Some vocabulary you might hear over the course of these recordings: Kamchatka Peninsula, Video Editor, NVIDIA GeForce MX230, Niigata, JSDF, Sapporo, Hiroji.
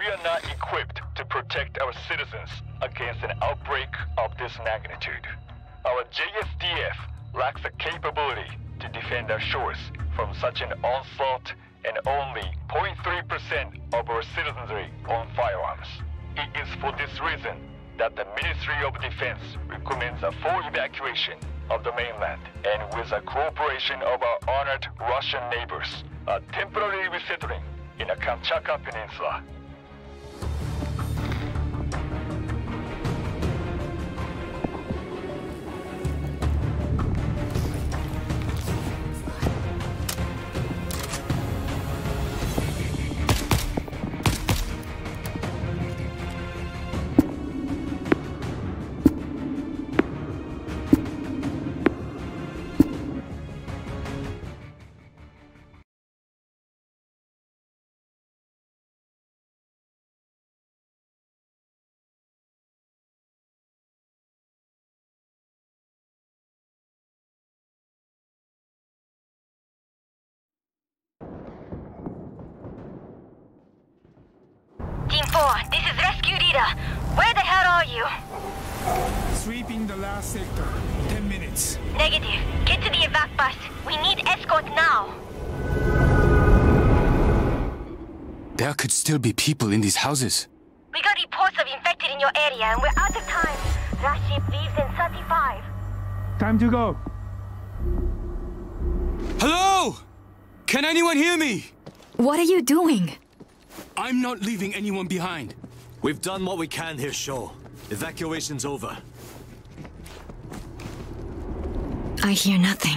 we are not equipped to protect our citizens against an outbreak of this magnitude. Our JSDF lacks the capability to defend our shores from such an onslaught, and only 0.3% of our citizenry own firearms. It is for this reason that the Ministry of Defense recommends a full evacuation of the mainland, and with the cooperation of our honored Russian neighbors, a temporary resettling in the Kamchatka Peninsula. This is Rescue Leader. Where the hell are you? Sweeping the last sector. 10 minutes. Negative. Get to the evac bus. We need escort now. There could still be people in these houses. We got reports of infected in your area and we're out of time. Last ship leaves in 35. Time to go. Hello! Can anyone hear me? What are you doing? I'm not leaving anyone behind. We've done what we can here, Shaw. Evacuation's over. I hear nothing.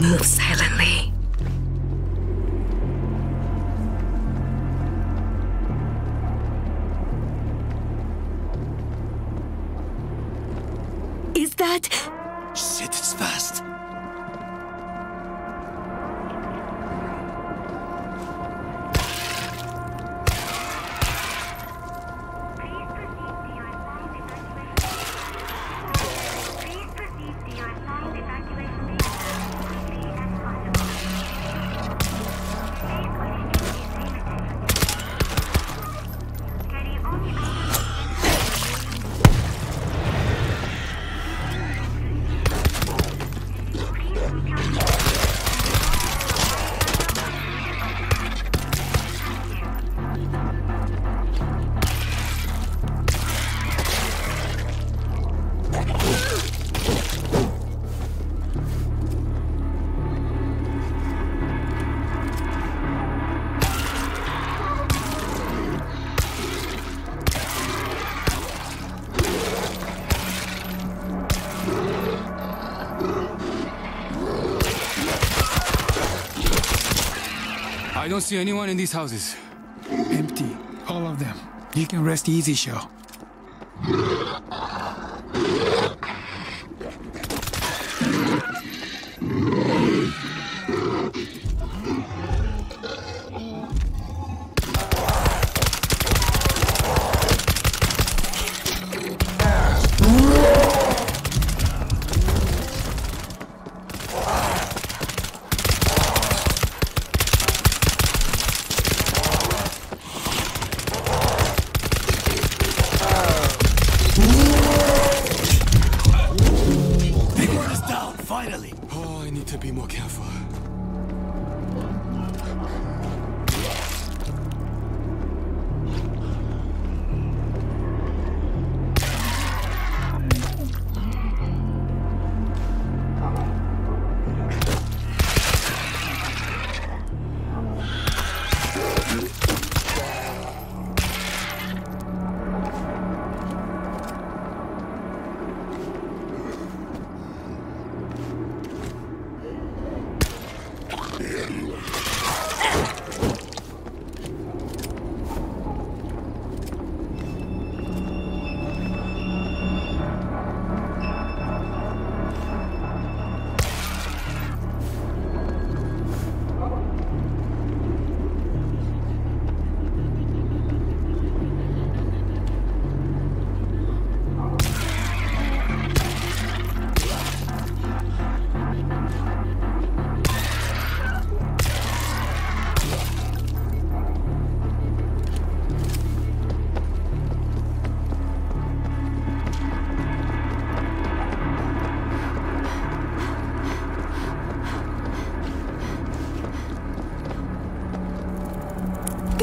Move silently. That? Shit, it's fast. I don't see anyone in these houses. Empty, all of them. You can rest easy, Shaw.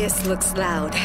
This looks loud.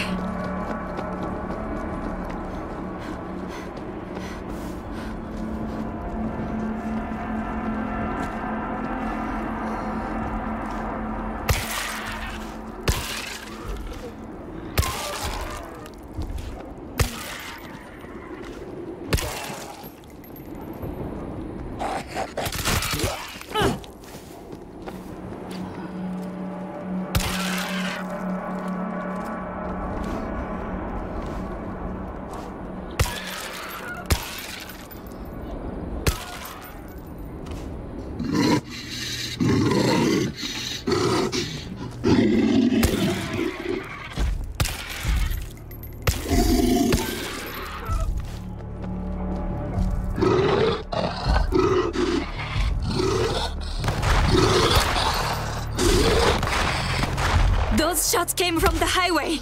Those shots came from the highway.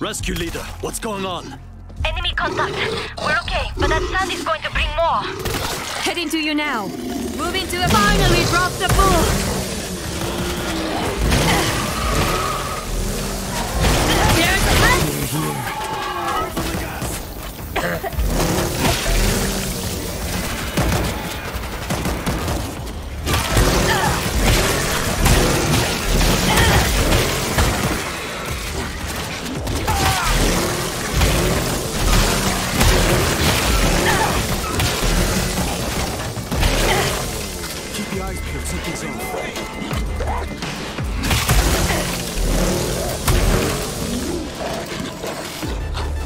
Rescue leader, what's going on? Enemy contact. We're okay, but that sand is going to bring more. Heading to you now. Moving to a... Finally dropped the bull!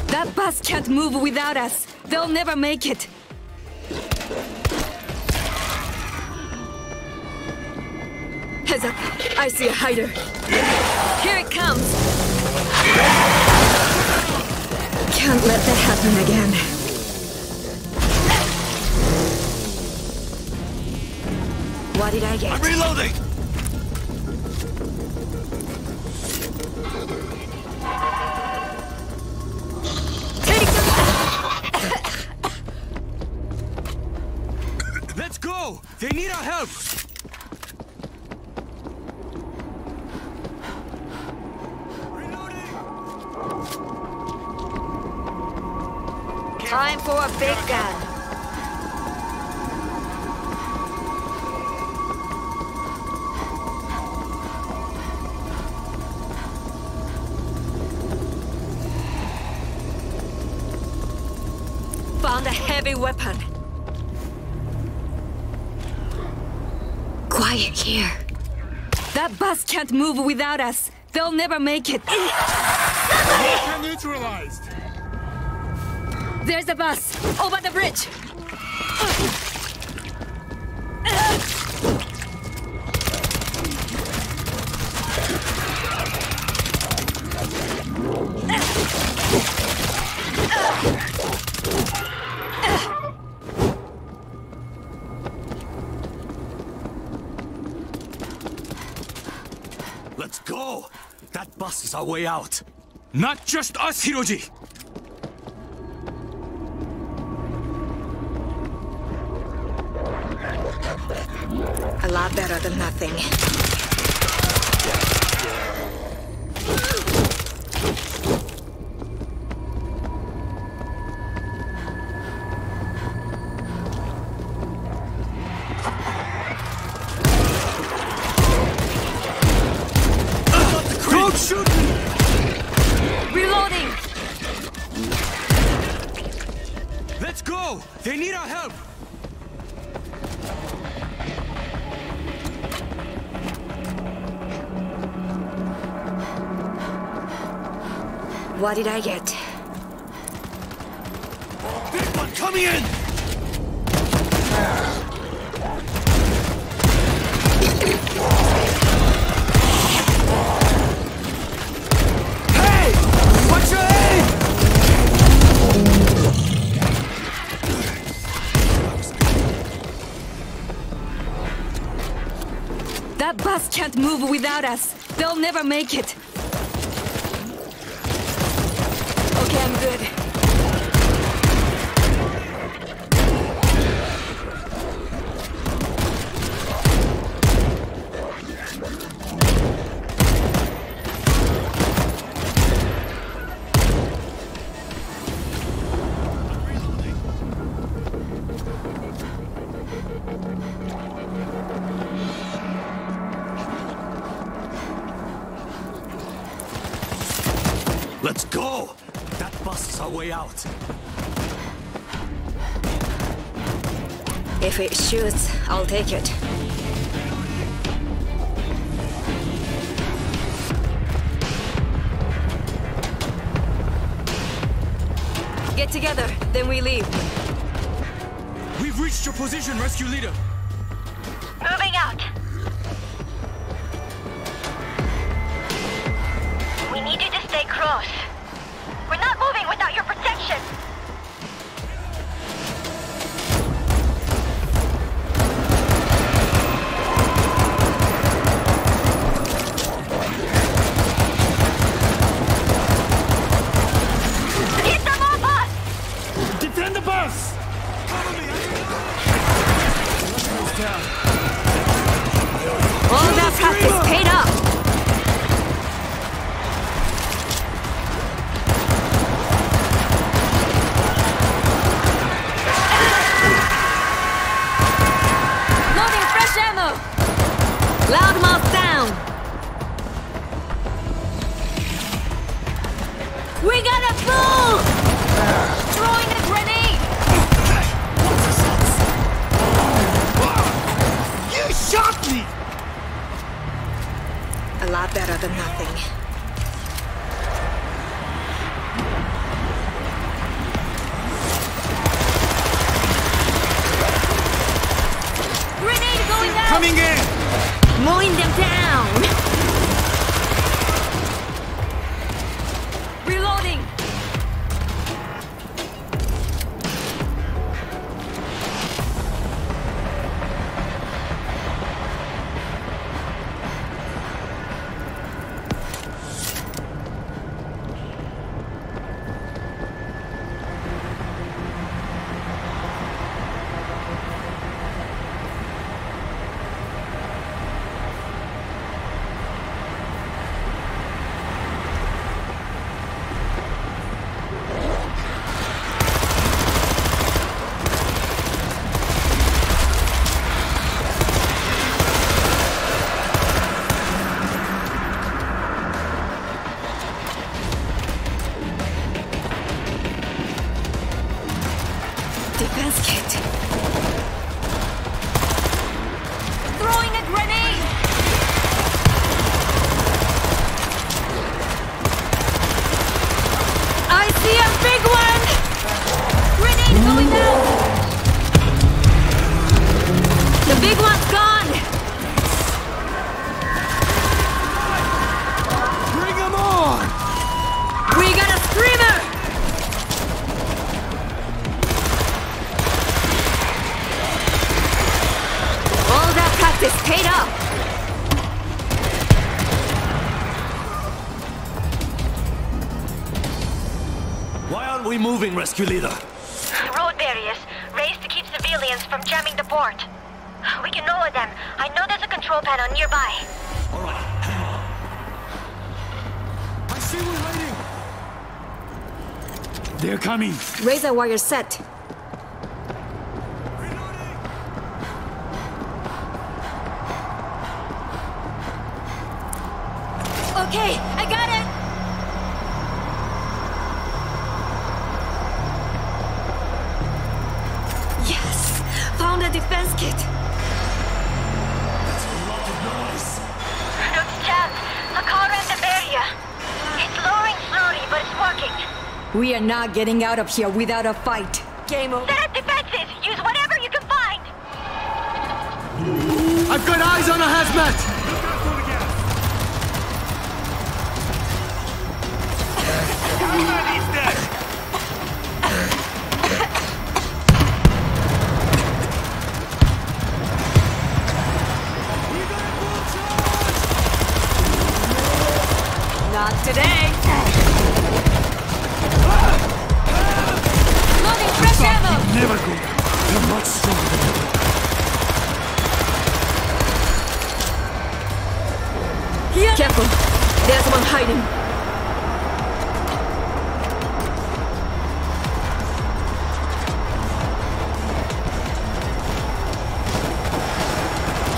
That bus can't move without us. They'll never make it. Heads up. I see a hider. Here it comes. Can't let that happen again. What did I get? I'm reloading! Let's go! They need our help! Reloading! Time for a big gun. Found a heavy weapon. Quiet here. That bus can't move without us. They'll never make it. They're neutralized. There's a bus over the bridge. Let's go! That bus is our way out! Not just us, Hiroji! A lot better than nothing. Let's go! They need our help! What did I get? Big one coming in! Hey! Watch your head! That bus can't move without us. They'll never make it. Okay, I'm good. Let's go! That bus is our way out. If it shoots, I'll take it. Get together, then we leave. We've reached your position, rescue leader. Moving out. We need you to stay close. We're not moving without your protection. Rescue leader. Road barriers raised to keep civilians from jamming the port. We can lower them. I know there's a control panel nearby. All right, hang on. I see we're waiting. They're coming. Razor wire set. Reloading. Okay, I got it. Found a defense kit. That's a lot of noise. Looks jammed. A car at the barrier. It's lowering slowly, but it's working. We are not getting out of here without a fight. Game over. Set up defenses. Use whatever you can find. I've got eyes on a hazmat. Hazmat is dead. Today! Loading fresh ammo! Never go! They're much stronger than ever. Here. Careful! There's one hiding!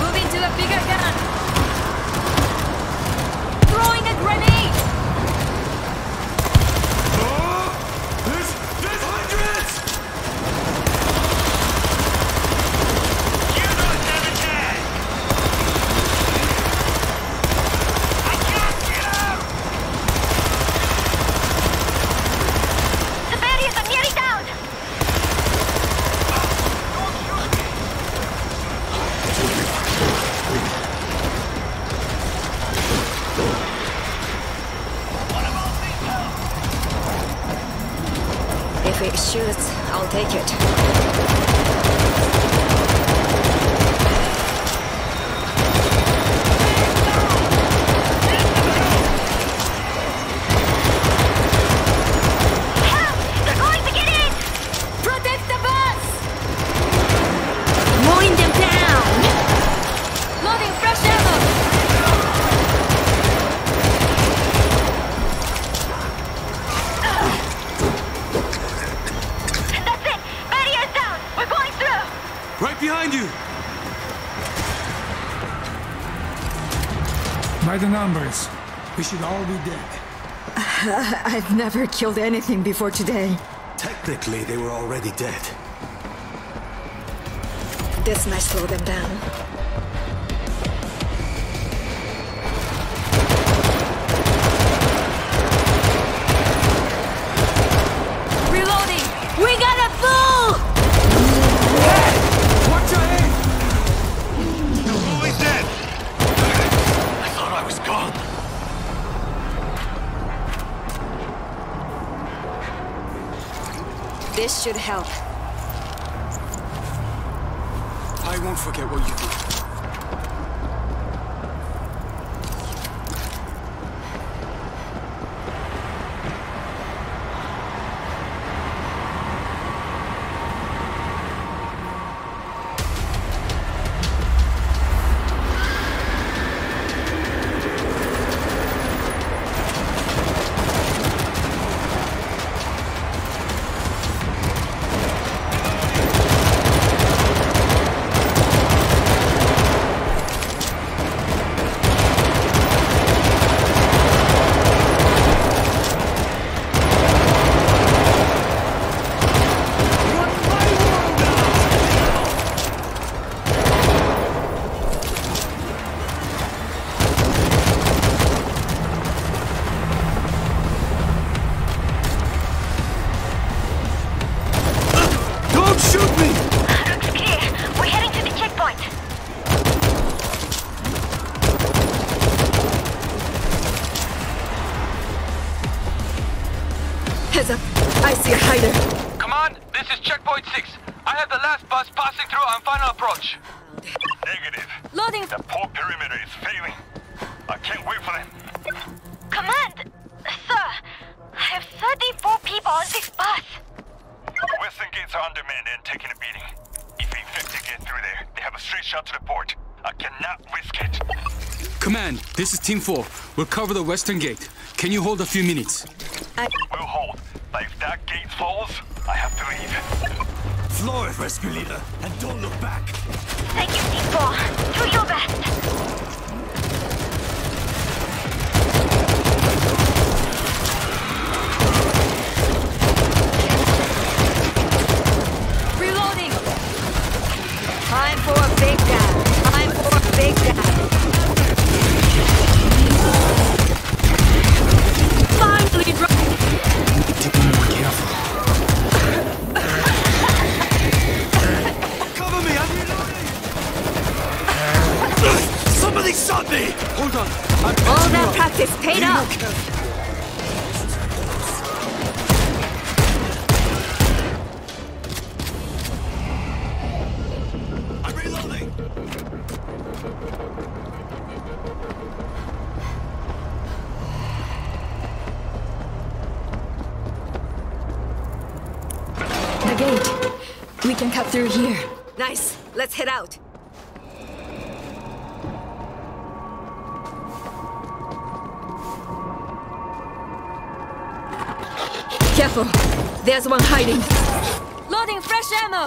Moving to the bigger gun! Throwing a grenade! shoots, I'll take it. Help! They're going to get in! Protect the bus! Mowing them down! Loading fresh ammo! Behind you! By the numbers, we should all be dead. I've never killed anything before today. Technically, they were already dead. This might slow them down. Reloading! We got a bull! This should help. I won't forget what you Team 4, we'll cover the western gate. Can you hold a few minutes? We'll hold, but if that gate falls, I have to leave. Floor it, rescue leader, and don't look back. Thank you, Team 4. Do your best. Reloading. Time for a big gap. Time for a big gap. Somebody shot me! Hold on. All that practice paid off. I'm reloading. The gate. We can cut through here. Nice. Let's head out. Careful! There's one hiding! Loading fresh ammo!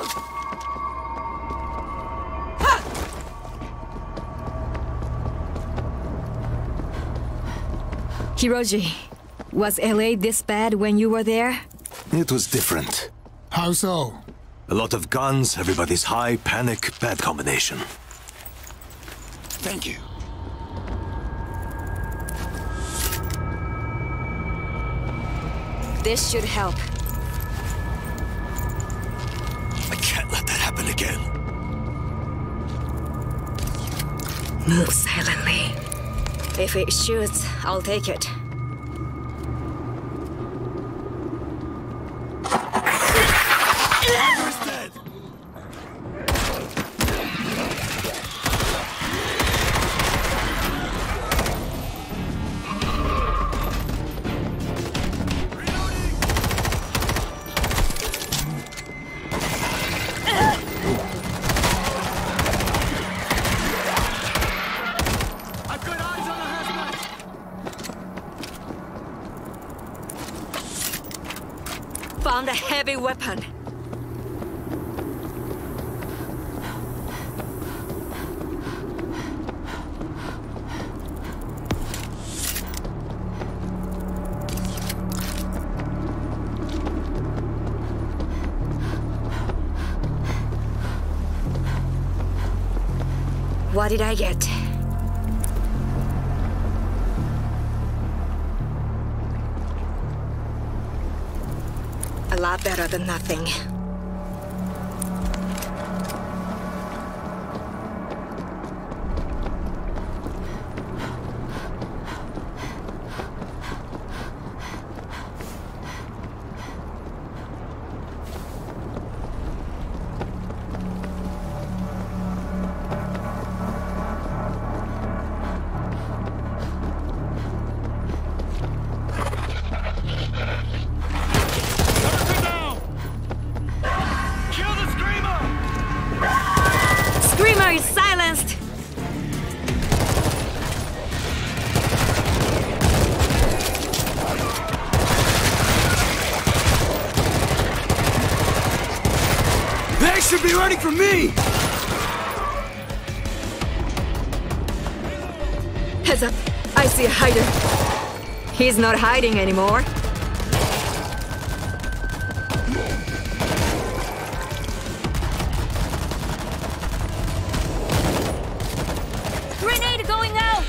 Ah! Hiroji, was LA this bad when you were there? It was different. How so? A lot of guns, everybody's high, panic, bad combination. Thank you. This should help. I can't let that happen again. Move silently. If it shoots, I'll take it. heavy weapon. What did I get? A lot better than nothing. Ready for me! Heads up! I see a hider! He's not hiding anymore! Grenade going out!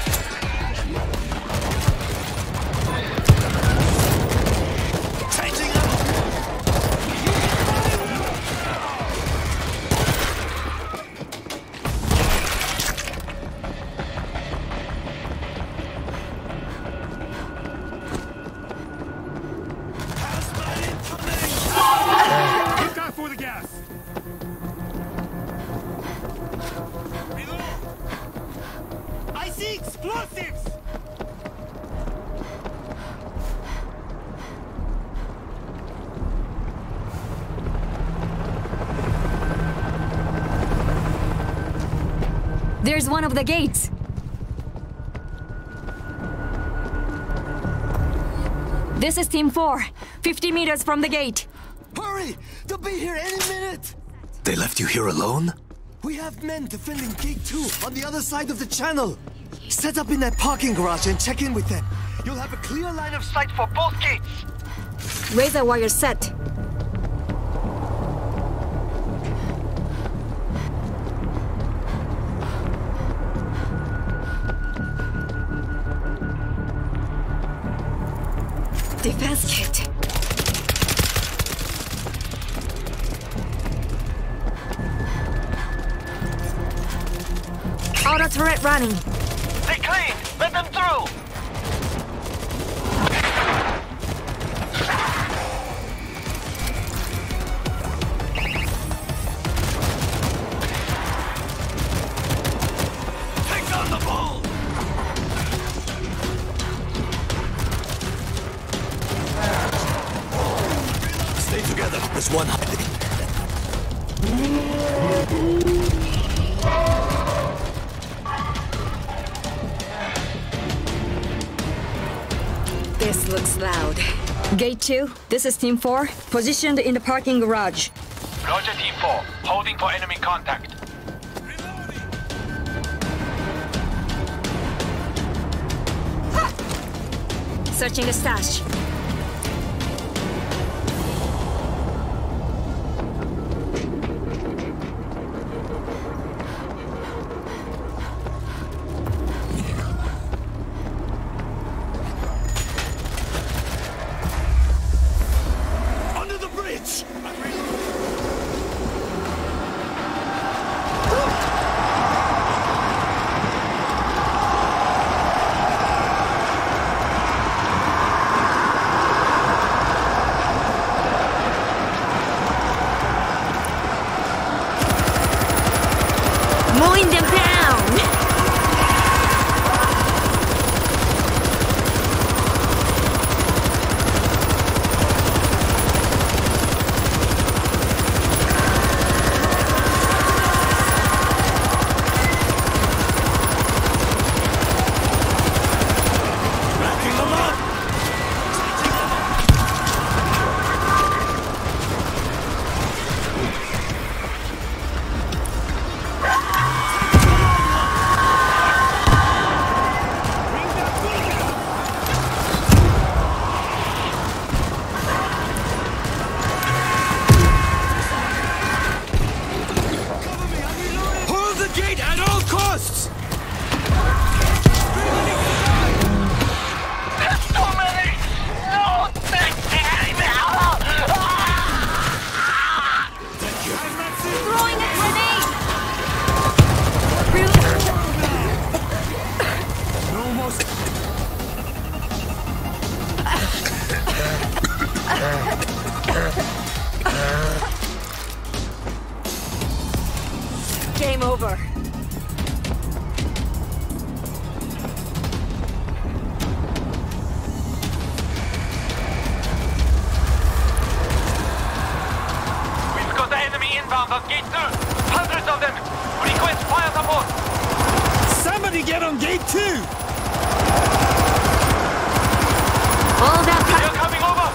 There's one of the gates! This is Team 4, 50 meters from the gate. Hurry! They'll be here any minute! They left you here alone? We have men defending Gate 2 on the other side of the channel. Set up in that parking garage and check in with them. You'll have a clear line of sight for both gates! Razor wire set. Defense kit. Auto turret running. They clean. Let them through. Take down the ball. Together, there's one hiding. This looks loud. Gate 2, this is Team 4, positioned in the parking garage. Roger, Team 4, holding for enemy contact. Ah! Searching the stash. gate at all costs! There's so many! No! Throwing a grenade! Almost... Game over. We've got the enemy inbound on gate 2. Hundreds of them. Request fire support. Somebody get on gate 2. All that. They're coming over.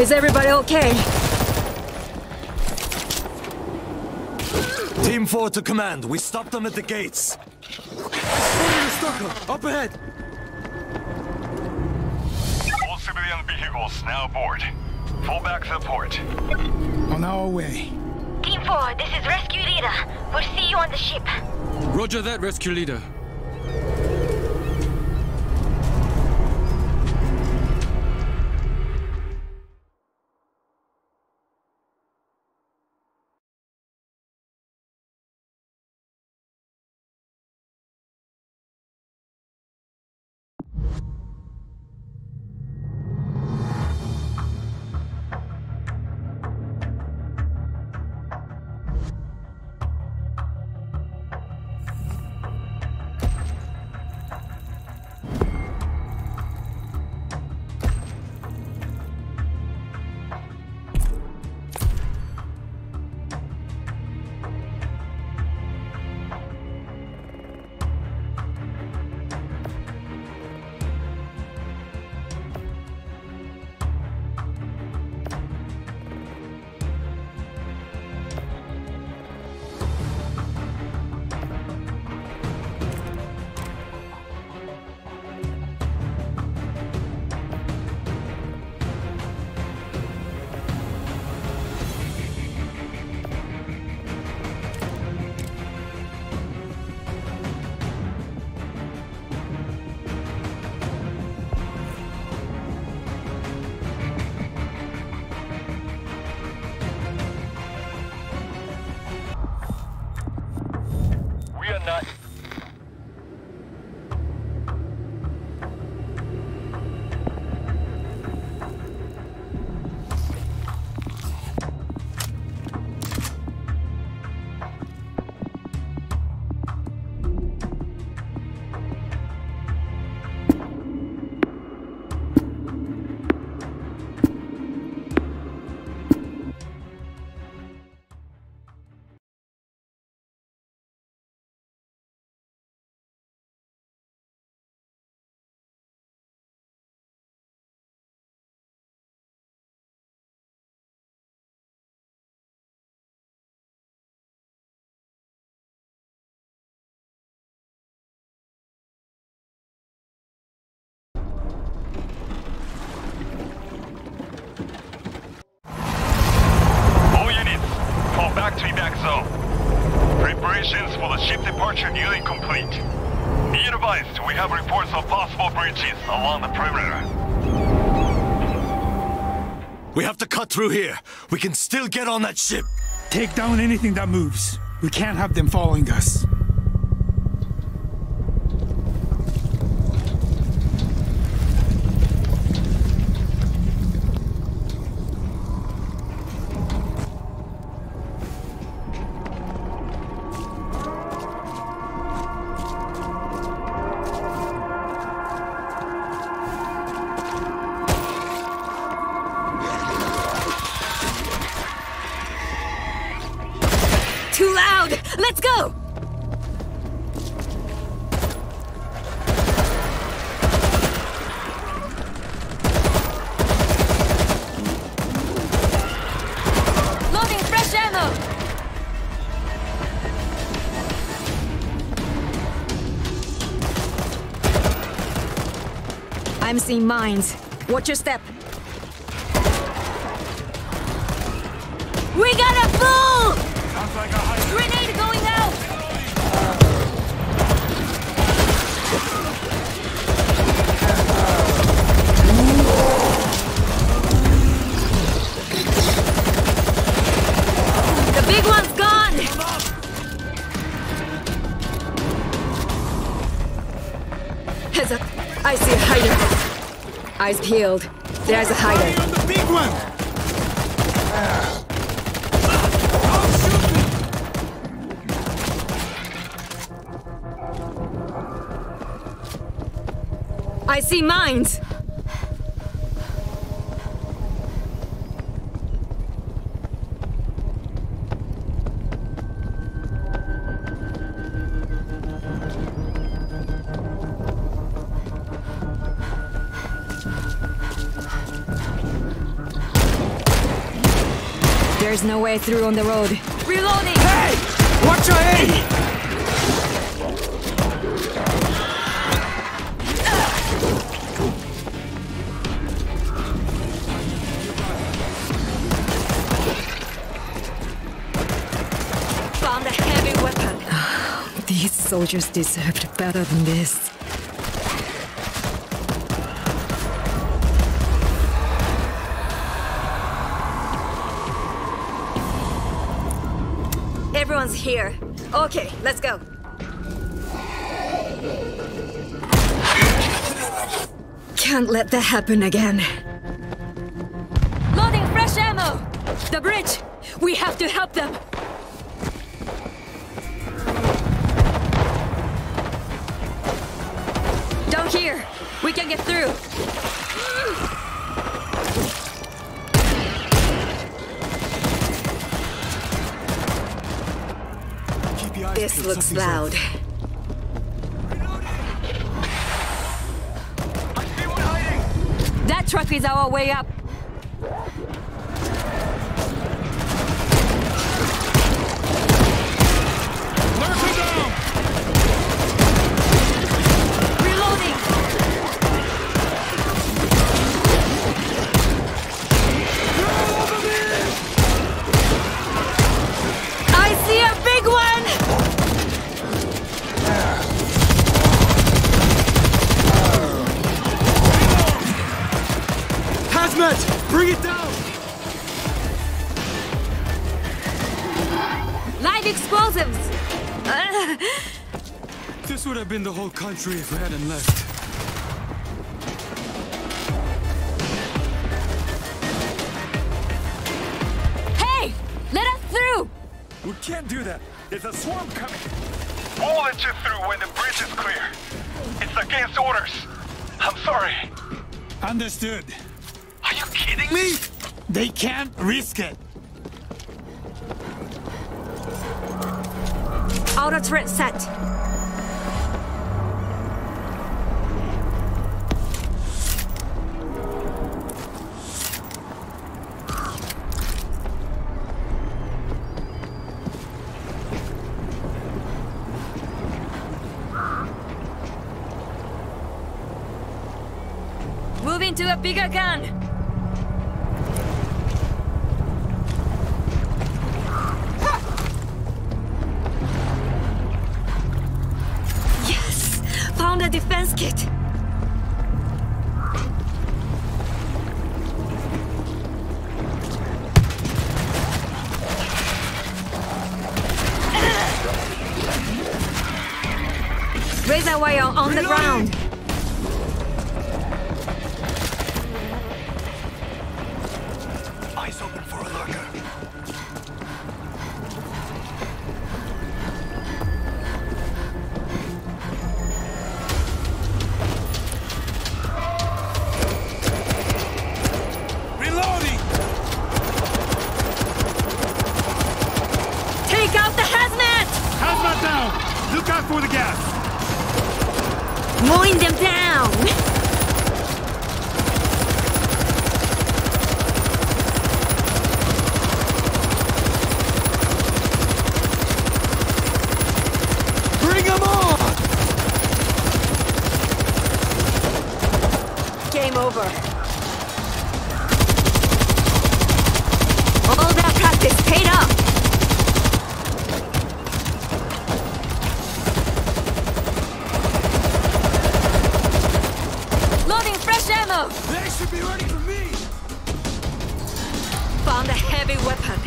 Is everybody okay? Team 4 to command. We stopped them at the gates. Up ahead. All civilian vehicles now aboard. Fall back to the port. On our way. Team 4, this is Rescue Leader. We'll see you on the ship. Roger that, Rescue Leader. factory back zone. Preparations for the ship departure nearly complete. Be advised, we have reports of possible breaches along the perimeter. We have to cut through here. We can still get on that ship. Take down anything that moves. We can't have them following us. I'm seeing mines. Watch your step. We got a bull! Sounds like a high grenade going out! The big one's gone! Heads up. I see a hider. Eyes peeled. There's a hider. On the big one. I see mines. There's no way through on the road. Reloading! Hey! Watch your head! Found a heavy weapon. These soldiers deserved better than this. Everyone's here. Okay, let's go. Can't let that happen again. Loading fresh ammo! The bridge! We have to help them! Down here! We can get through! This looks loud. That truck is our way up. Bring it down! Live explosives! This would have been the whole country if we hadn't left. Hey! Let us through! We can't do that. There's a swarm coming. We'll let you through when the bridge is clear. It's against orders. I'm sorry. Understood. Are you kidding me? They can't risk it. Auto turret set. Moving to a bigger gun. basket. Razor wire on the ground. Eyes open for a lurker. Reloading. Take out the hazmat. Hazmat down. Look out for the gas. Mowing them down! Bring them on! Game over. All that practice paid off! They should be ready for me! Found a heavy weapon.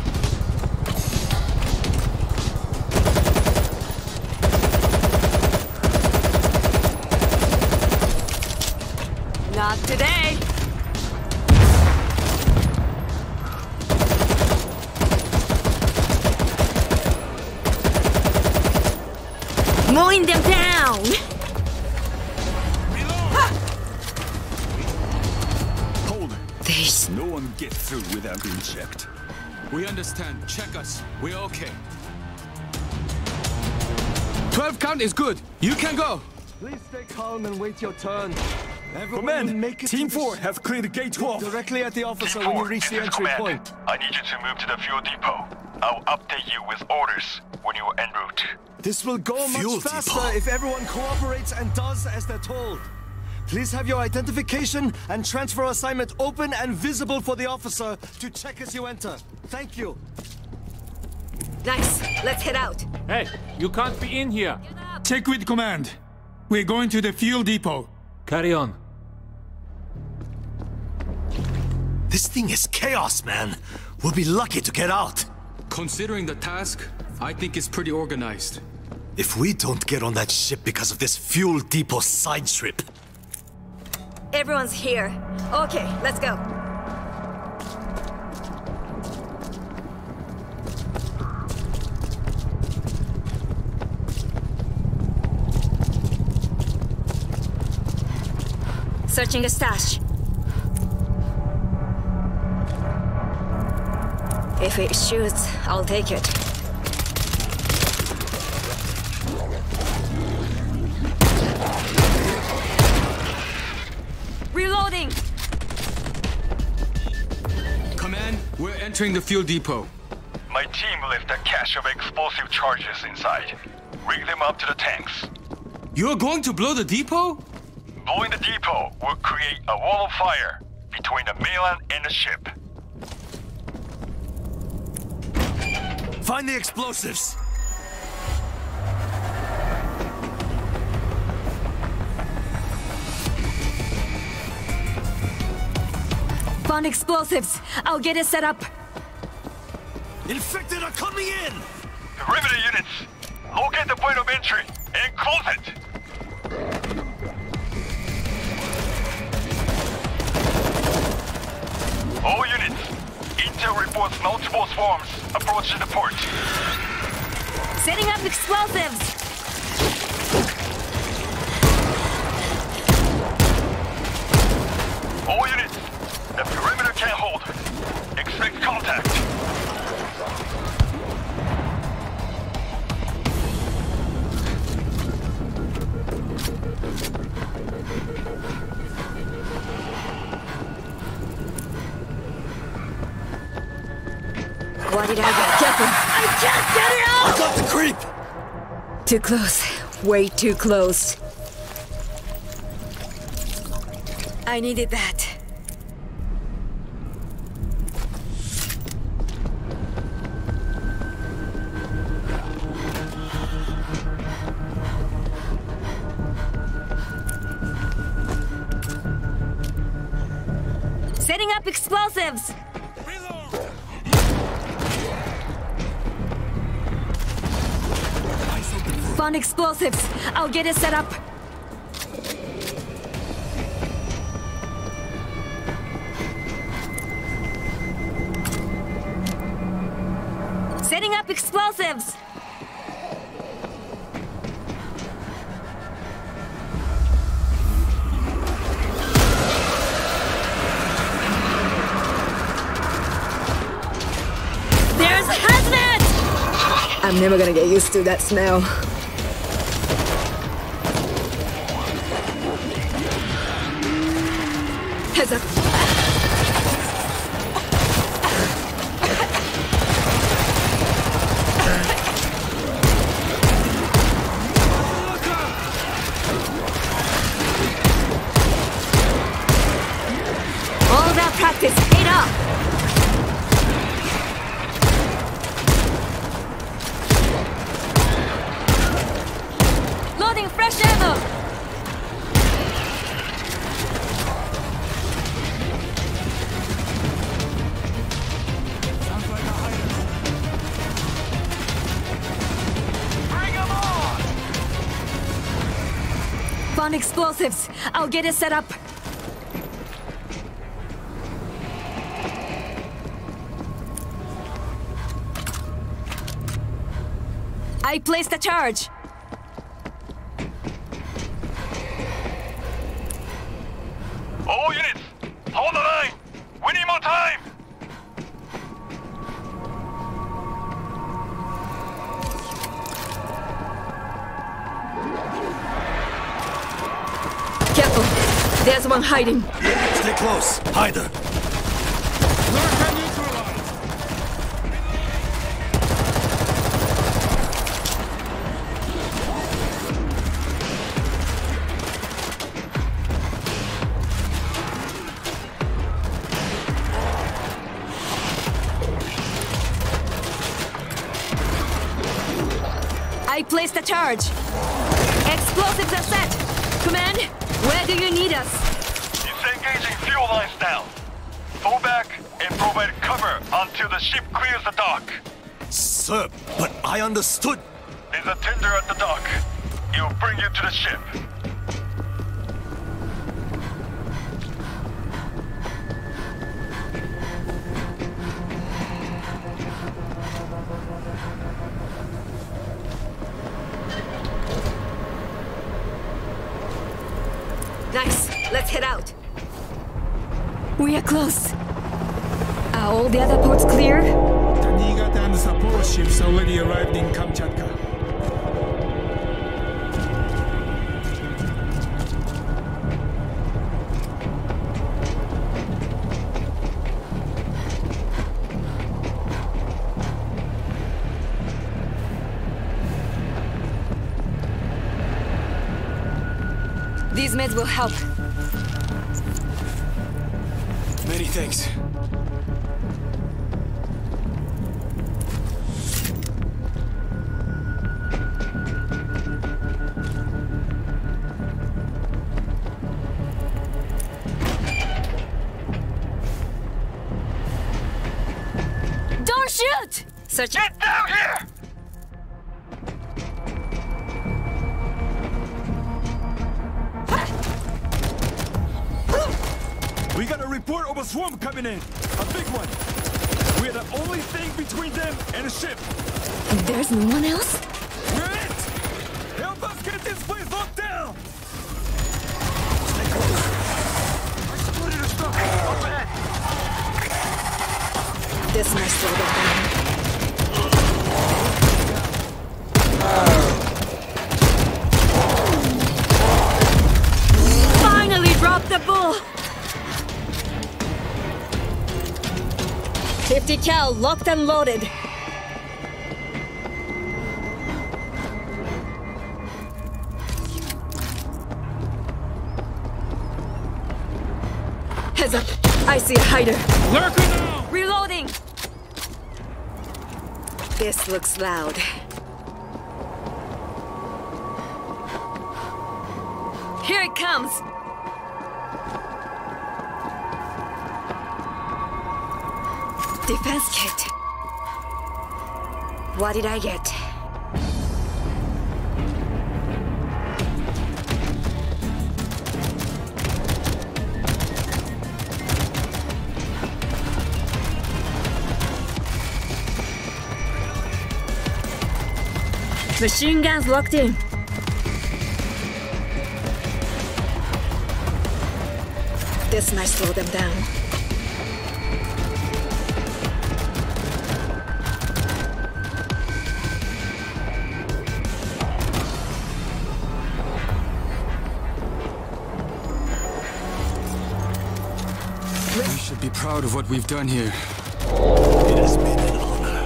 Not today! Mowing them down! No one gets through without being checked. We understand. Check us. We're okay. 12 count is good. You can go. Please stay calm and wait your turn. Command, make it Team 4 have cleared the gate 12. Directly at the officer when you reach the entry point. I need you to move to the fuel depot. I'll update you with orders when you are en route. This will go much faster if everyone cooperates and does as they're told. Please have your identification and transfer assignment open and visible for the officer to check as you enter. Thank you. Nice. Let's head out. Hey, you can't be in here. Check with command. We're going to the fuel depot. Carry on. This thing is chaos, man. We'll be lucky to get out. Considering the task, I think it's pretty organized. If we don't get on that ship because of this fuel depot side trip... Everyone's here. Okay, let's go. Searching a stash. If it shoots, I'll take it. Reloading! Command, we're entering the fuel depot. My team left a cache of explosive charges inside. Rig them up to the tanks. You're going to blow the depot? Blowing the depot will create a wall of fire between the mainland and the ship. Find the explosives! Found explosives. I'll get it set up. Infected are coming in! Perimeter units, locate the point of entry and close it! All units, intel reports multiple swarms approaching the port. Setting up explosives! All units, the perimeter can't hold. Expect contact. What did I get him? I can't get it out! I got the creep! Too close. Way too close. I needed that. explosives! Reload! Found explosives! I'll get it set up! Setting up explosives! There's hazmat! I'm never gonna get used to that smell. There's a... Explosives. I'll get it set up. I placed the charge. All units, hold the line. We need more time. There's one hiding. Stay close. Hide her. I placed the charge. Explosives are set. Command. Where do you need us? Disengaging fuel lines now. Fall back and provide cover until the ship clears the dock. Sir, but I understood. There's a tender at the dock. It'll bring you to the ship. We are close. Are all the other ports clear? The Niigata and the Sapporo ships already arrived in Kamchatka. These meds will help. Many thanks. Don't shoot! Search. Get down here! We got a report of a swarm coming in. A big one. We're the only thing between them and a ship. There's no one else? We're it! Help us get this place locked down! Stay close. I split it or stop it. Up ahead. This must still go down. Finally dropped the bull! 50 cal locked and loaded. Heads up, I see a hider. Lurker now! Reloading! This looks loud. Here it comes! Defense kit. What did I get? Machine guns locked in. This might slow them down. We should be proud of what we've done here. It has been an honor.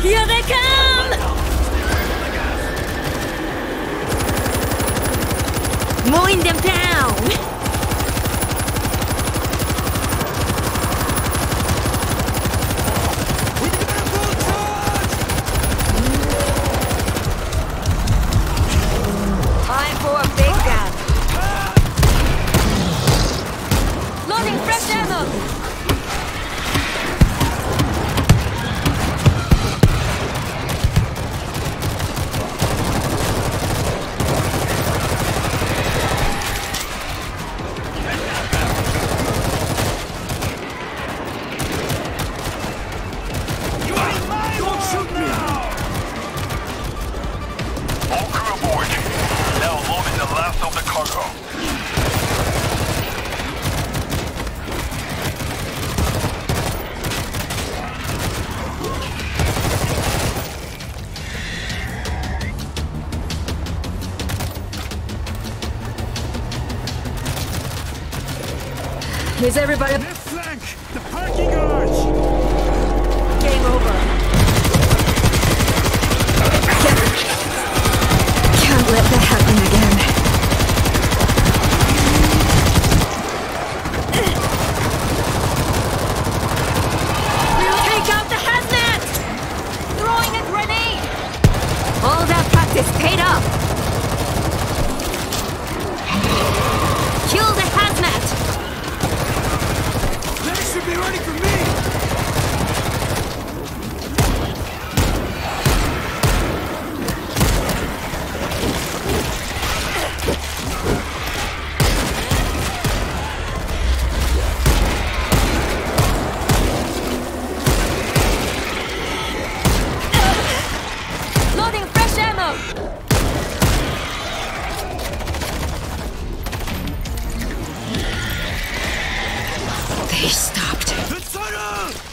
Here they come! Mowing them down! Time for a big gun! Loading fresh ammo! Is everybody left flank? The parking arch. Game over. Can't let that happen again. We'll take out the hazmat. Throwing a grenade. All that practice paid off. Kill the hazmat. Be ready for me!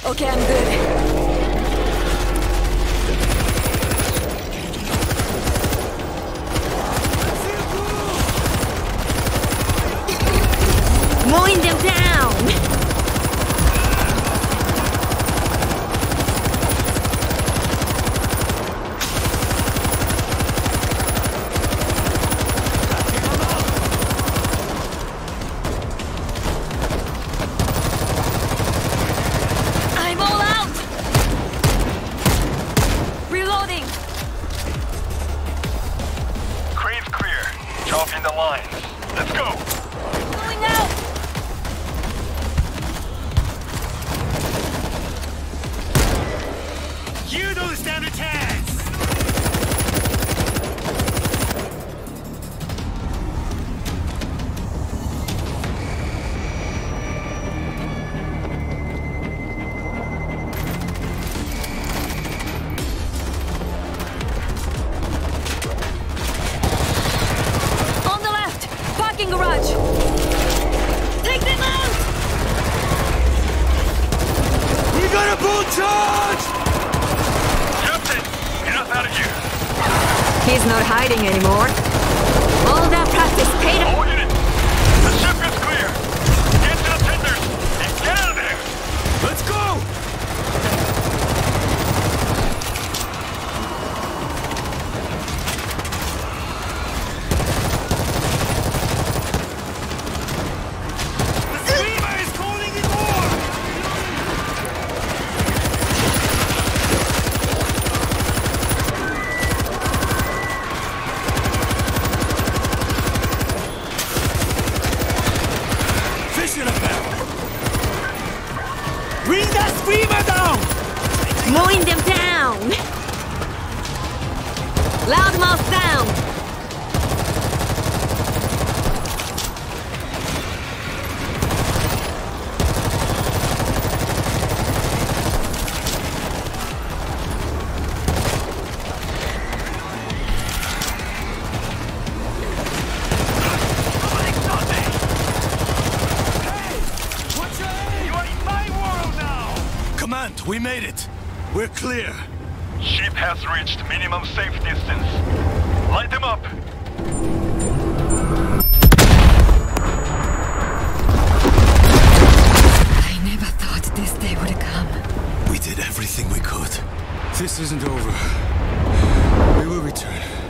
Okay, I'm good. Mowing them down! He's not hiding anymore. All that practice paid off. All units, the ship is clear. Get to the tenders and get out of there. Let's go. Loudmouth down! We made it. We're clear. Ship has reached minimum safe distance. Light them up. I never thought this day would come. We did everything we could. This isn't over. We will return.